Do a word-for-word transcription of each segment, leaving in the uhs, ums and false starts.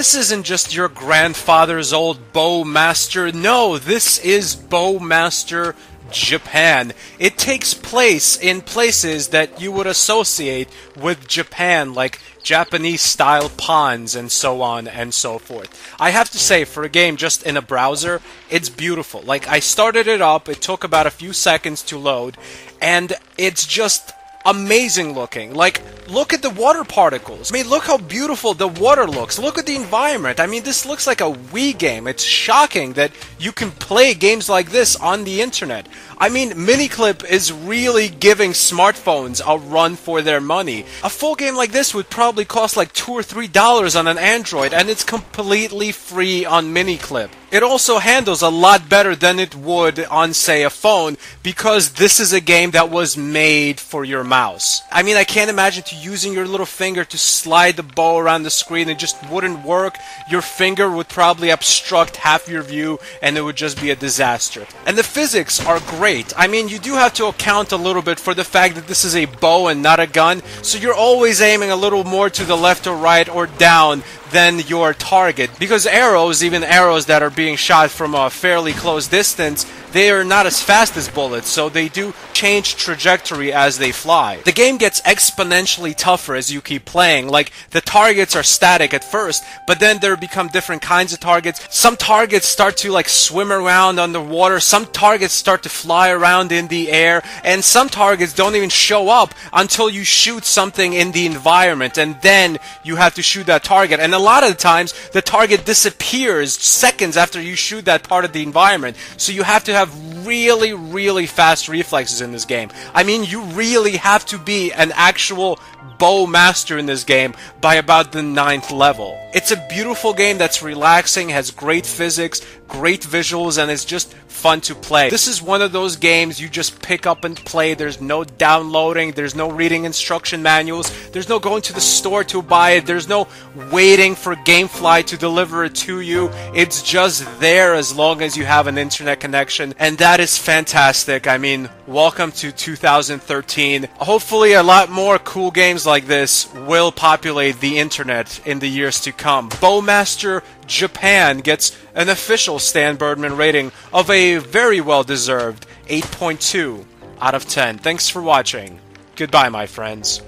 This isn't just your grandfather's old Bow Master. No, this is Bow Master Japan. It takes place in places that you would associate with Japan, like Japanese-style ponds and so on and so forth. I have to say, for a game just in a browser, it's beautiful. Like, I started it up, it took about a few seconds to load, and it's just amazing looking. Like, look at the water particles. I mean, look how beautiful the water looks. Look at the environment. I mean, this looks like a Wii game. It's shocking that you can play games like this on the internet. I mean, Miniclip is really giving smartphones a run for their money. A full game like this would probably cost like two or three dollars on an Android, and it's completely free on Miniclip. It also handles a lot better than it would on, say, a phone, because this is a game that was made for your mouse. I mean, I can't imagine you using your little finger to slide the bow around the screen. It just wouldn't work. Your finger would probably obstruct half your view, and it would just be a disaster. And the physics are great. I mean, you do have to account a little bit for the fact that this is a bow and not a gun, so you're always aiming a little more to the left or right or down than your target, because arrows, even arrows that are being shot from a fairly close distance, they are not as fast as bullets, so they do change trajectory as they fly. The game gets exponentially tougher as you keep playing. Like, the targets are static at first, but then there become different kinds of targets. Some targets start to like swim around underwater, some targets start to fly around in the air, and some targets don't even show up until you shoot something in the environment, and then you have to shoot that target. And a lot of the times, the target disappears seconds after you shoot that part of the environment, so you have to have have really, really fast reflexes in this game. I mean, you really have to be an actual bow master in this game by about the ninth level. It's a beautiful game that's relaxing, has great physics, great visuals, and it's just fun to play. This is one of those games you just pick up and play. There's no downloading, there's no reading instruction manuals, there's no going to the store to buy it, there's no waiting for Gamefly to deliver it to you. It's just there as long as you have an internet connection, and that is fantastic. I mean, welcome to two thousand thirteen. Hopefully a lot more cool games like this will populate the internet in the years to come. Bow Master Japan gets an official Stan Birdman rating of a very well-deserved eight point two out of ten. Thanks for watching. Goodbye, my friends.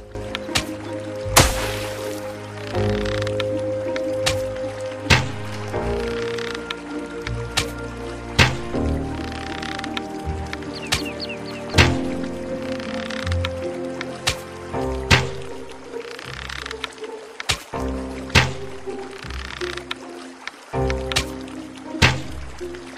Thank you.